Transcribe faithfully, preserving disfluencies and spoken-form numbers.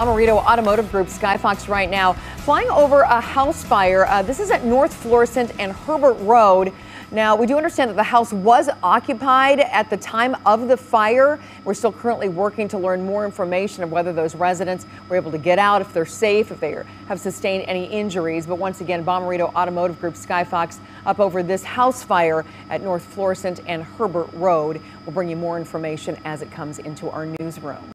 Bomerito Automotive Group Skyfox right now flying over a house fire. Uh, this is at North Florissant and Herbert Road. Now, we do understand that the house was occupied at the time of the fire. We're still currently working to learn more information of whether those residents were able to get out, if they're safe, if they have sustained any injuries. But once again, Bomerito Automotive Group Skyfox up over this house fire at North Florissant and Herbert Road. We'll bring you more information as it comes into our newsroom.